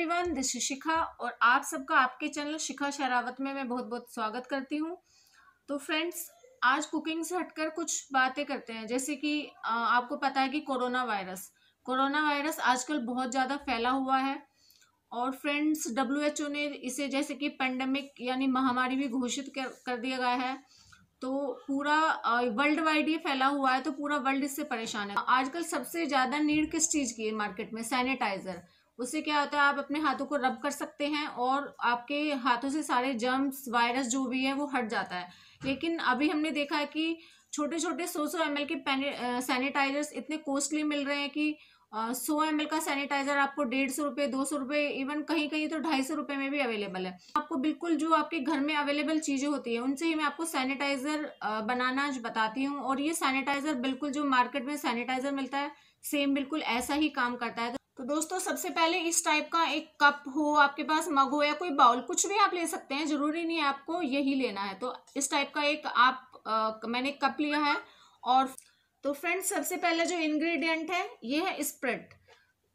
Everyone, this is शिखा और आप सबका आपके चैनल शिखा शेरावत में मैं बहुत बहुत स्वागत करती हूँ। तो फ्रेंड्स, आज कुकिंग से हटकर कुछ बातें करते हैं। जैसे कि आपको पता है कि कोरोना वायरस आजकल बहुत ज़्यादा फैला हुआ है और फ्रेंड्स WHO ने इसे जैसे कि पेंडेमिक यानी महामारी भी घोषित कर दिया गया है। तो पूरा वर्ल्ड वाइड ये फैला हुआ है, तो पूरा वर्ल्ड इससे परेशान है। आजकल सबसे ज़्यादा नीड किस चीज़ की है मार्केट में? सैनिटाइज़र। उससे क्या होता है, आप अपने हाथों को रब कर सकते हैं और आपके हाथों से सारे जर्म्स, वायरस जो भी है वो हट जाता है। लेकिन अभी हमने देखा है कि छोटे छोटे 100-100 ml के सैनिटाइजर्स इतने कॉस्टली मिल रहे हैं कि 100 ml का सैनिटाइज़र आपको 150 रुपये, 200 रुपये, इवन कहीं कहीं तो 250 रुपये में भी अवेलेबल है। आपको बिल्कुल जो आपके घर में अवेलेबल चीज़ें होती है उनसे ही मैं आपको सैनिटाइज़र बनाना बताती हूँ। और ये सैनिटाइज़र बिल्कुल जो मार्केट में सैनिटाइज़र मिलता है सेम बिल्कुल ऐसा ही काम करता है। तो दोस्तों, सबसे पहले इस टाइप का एक कप हो, आपके पास मग हो या कोई बाउल, कुछ भी आप ले सकते हैं, ज़रूरी नहीं है आपको यही लेना है। तो इस टाइप का एक मैंने कप लिया है। और तो फ्रेंड्स, सबसे पहले जो इंग्रेडिएंट है ये है स्प्रिट।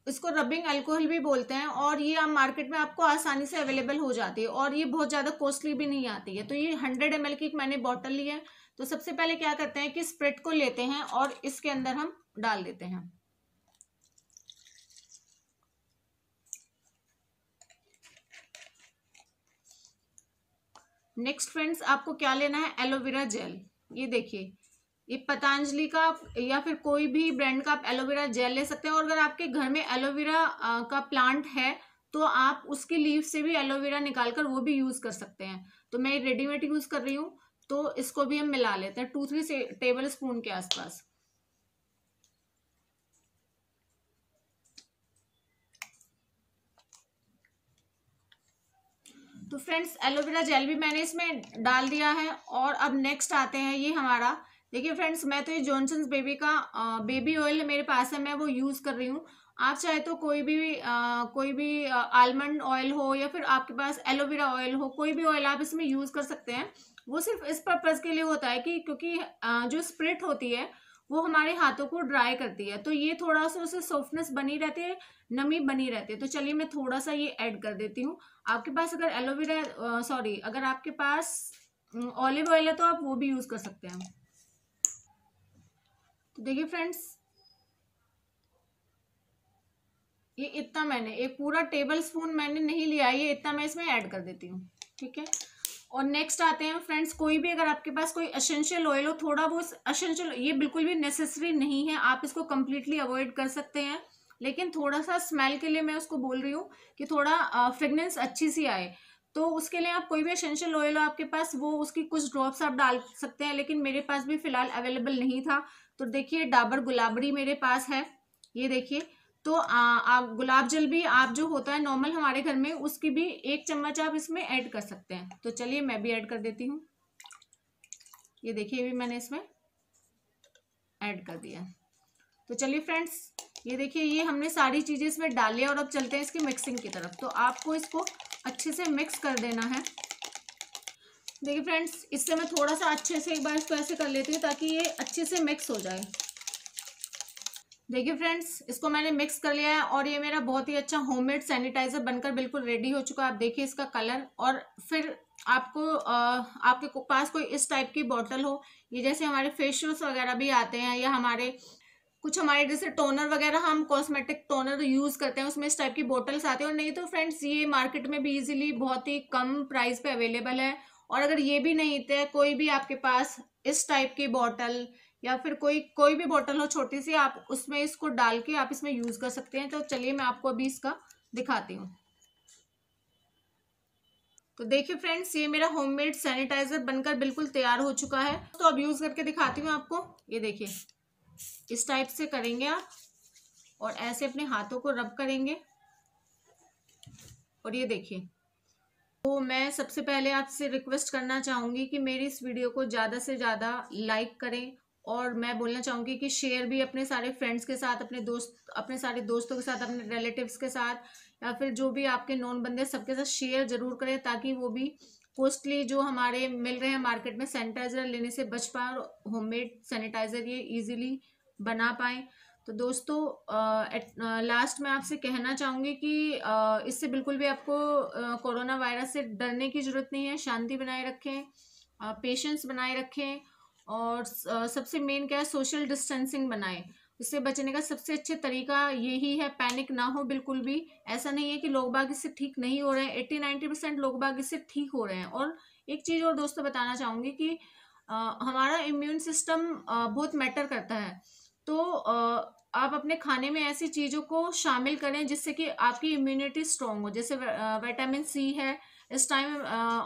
इसको रबिंग अल्कोहल भी बोलते हैं और ये आप मार्केट में आपको आसानी से अवेलेबल हो जाती है और ये बहुत ज़्यादा कॉस्टली भी नहीं आती है। तो ये 100 ml की मैंने बॉटल ली है। तो सबसे पहले क्या करते हैं कि स्प्रिट को लेते हैं और इसके अंदर हम डाल देते हैं। नेक्स्ट फ्रेंड्स, आपको क्या लेना है? Aloe vera gel. ये देखिए, ये पतंजलि का या फिर कोई भी ब्रांड का आप एलोवेरा जेल ले सकते हैं। और अगर आपके घर में एलोवेरा का प्लांट है तो आप उसकी लीव से भी एलोवेरा निकाल कर वो भी यूज़ कर सकते हैं। तो मैं रेडीमेड यूज़ कर रही हूँ, तो इसको भी हम मिला लेते हैं 2-3 टेबल स्पून के आसपास। तो फ्रेंड्स, एलोवेरा जेल भी मैंने इसमें डाल दिया है। और अब नेक्स्ट आते हैं ये हमारा, देखिए फ्रेंड्स, मैं तो ये जॉनसन्स बेबी का बेबी ऑयल मेरे पास है, मैं वो यूज़ कर रही हूँ। आप चाहे तो कोई भी आलमंड ऑयल हो या फिर आपके पास एलोवेरा ऑयल हो, कोई भी ऑयल आप इसमें यूज़ कर सकते हैं। वो सिर्फ इस पर्पज़ के लिए होता है कि क्योंकि जो स्प्रिट होती है वो हमारे हाथों को ड्राई करती है, तो ये थोड़ा सा उससे सॉफ्टनेस बनी रहती है, नमी बनी रहती है। तो चलिए मैं थोड़ा सा ये ऐड कर देती हूँ। आपके पास अगर अगर आपके पास ऑलिव ऑयल है तो आप वो भी यूज़ कर सकते हैं। तो देखिए फ्रेंड्स, ये इतना मैंने एक पूरा टेबल स्पून मैंने नहीं लिया, ये इतना मैं इसमें ऐड कर देती हूँ, ठीक है। और नेक्स्ट आते हैं फ्रेंड्स, कोई भी अगर आपके पास कोई एसेंशियल ऑयल हो, थोड़ा बहुत एसेंशियल, ये बिल्कुल भी नेसेसरी नहीं है, आप इसको कम्प्लीटली अवॉइड कर सकते हैं। लेकिन थोड़ा सा स्मेल के लिए मैं उसको बोल रही हूँ कि थोड़ा फ्रेगनेंस अच्छी सी आए, तो उसके लिए आप कोई भी एसेंशियल ऑयल हो आपके पास, वो उसकी कुछ ड्रॉप्स आप डाल सकते हैं। लेकिन मेरे पास भी फ़िलहाल अवेलेबल नहीं था, तो देखिए डाबर गुलाबरी मेरे पास है, ये देखिए। तो आप गुलाब जल भी आप जो होता है नॉर्मल हमारे घर में, उसकी भी 1 चम्मच आप इसमें ऐड कर सकते हैं। तो चलिए मैं भी ऐड कर देती हूँ, ये देखिए भी मैंने इसमें ऐड कर दिया। तो चलिए फ्रेंड्स, ये देखिए, ये हमने सारी चीज़ें इसमें डाली और अब चलते हैं इसकी मिक्सिंग की तरफ। तो आपको इसको अच्छे से मिक्स कर देना है। देखिए फ्रेंड्स, इससे मैं थोड़ा सा अच्छे से एक बार इसको ऐसे कर लेती हूँ ताकि ये अच्छे से मिक्स हो जाए। देखिए फ्रेंड्स, इसको मैंने मिक्स कर लिया है और ये मेरा बहुत ही अच्छा होममेड सैनिटाइज़र बनकर बिल्कुल रेडी हो चुका है। आप देखिए इसका कलर। और फिर आपको आपके पास कोई इस टाइप की बॉटल हो, ये जैसे हमारे फेस वॉश वगैरह भी आते हैं या हमारे कुछ हमारे जैसे टोनर वगैरह, हम कॉस्मेटिक टोनर यूज़ करते हैं, उसमें इस टाइप की बॉटल्स आती हैं। और नहीं तो फ्रेंड्स, ये मार्केट में भी इजीली बहुत ही कम प्राइस पे अवेलेबल है। और अगर ये भी नहीं तो कोई भी आपके पास इस टाइप की बॉटल या फिर कोई भी बॉटल हो छोटी सी, आप उसमें इसको डाल के आप इसमें यूज़ कर सकते हैं। तो चलिए मैं आपको अभी इसका दिखाती हूँ। तो देखिए फ्रेंड्स, ये मेरा होममेड सैनिटाइज़र बनकर बिल्कुल तैयार हो चुका है। तो अब यूज़ करके दिखाती हूँ आपको। ये देखिए, इस टाइप से करेंगे आप और ऐसे अपने हाथों को रब करेंगे और ये देखिए। तो मैं सबसे पहले आपसे रिक्वेस्ट करना चाहूँगी कि मेरी इस वीडियो को ज़्यादा से ज़्यादा लाइक करें और मैं बोलना चाहूँगी कि शेयर भी अपने सारे फ्रेंड्स के साथ, अपने सारे दोस्तों के साथ, अपने रिलेटिव्स के साथ या फिर जो भी आपके नॉन बंदे सबके साथ शेयर ज़रूर करें, ताकि वो भी कॉस्टली जो हमारे मिल रहे हैं मार्केट में सैनिटाइज़र लेने से बच पाए और होममेड सैनिटाइज़र ये ईजिली बना पाएँ। तो दोस्तों लास्ट में आपसे कहना चाहूँगी कि इससे बिल्कुल भी आपको कोरोना वायरस से डरने की ज़रूरत नहीं है। शांति बनाए रखें, पेशेंस बनाए रखें और सबसे मेन क्या है, सोशल डिस्टेंसिंग बनाएं। इससे बचने का सबसे अच्छा तरीका यही है, पैनिक ना हो बिल्कुल भी। ऐसा नहीं है कि लोग बाग इससे ठीक नहीं हो रहे हैं, 80-90% लोग बाग इससे ठीक हो रहे हैं। और एक चीज़ और दोस्तों बताना चाहूँगी कि हमारा इम्यून सिस्टम बहुत मैटर करता है, तो आप अपने खाने में ऐसी चीज़ों को शामिल करें जिससे कि आपकी इम्यूनिटी स्ट्रांग हो। जैसे विटामिन सी है, इस टाइम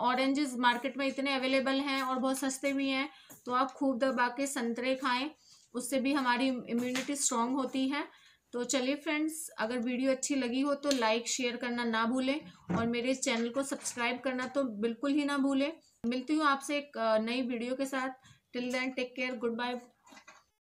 ऑरेंजेस मार्केट में इतने अवेलेबल हैं और बहुत सस्ते भी हैं, तो आप खूब दबा के संतरे खाएं, उससे भी हमारी इम्यूनिटी स्ट्रांग होती है। तो चलिए फ्रेंड्स, अगर वीडियो अच्छी लगी हो तो लाइक शेयर करना ना भूलें और मेरे चैनल को सब्सक्राइब करना तो बिल्कुल ही ना भूलें। मिलती हूँ आपसे एक नई वीडियो के साथ। Till then take care, good bye.